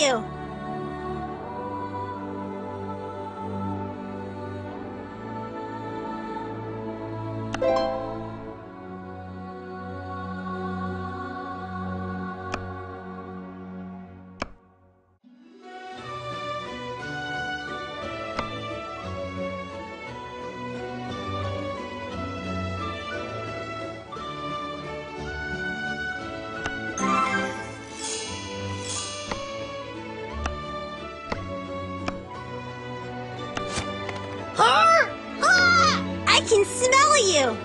you. I can smell you!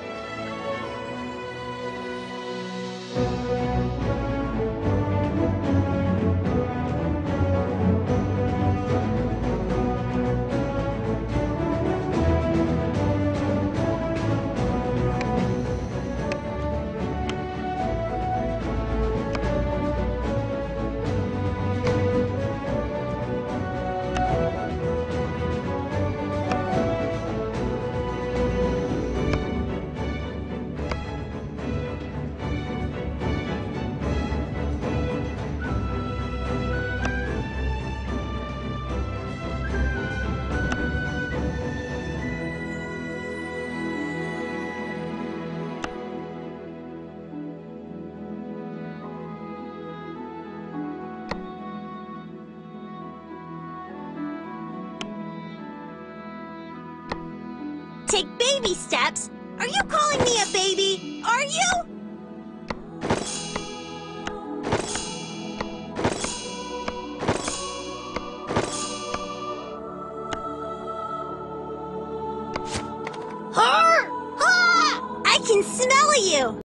Take baby steps? Are you calling me a baby? Are you? I can smell you!